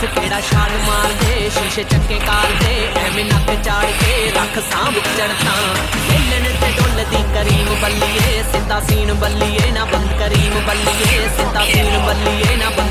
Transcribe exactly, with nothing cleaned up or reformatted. बस केड़ा छाल मार दे, शीशे चक्के कार दे, एवें नक चाड़ के रख सांभ चढ़ता हिलन ते डोलदी करीम बल्लिए, सिद्धा सीन बल्लिए ना बंद करीम बल्लिए, सिद्धा सीन बल्लिए ना बंद।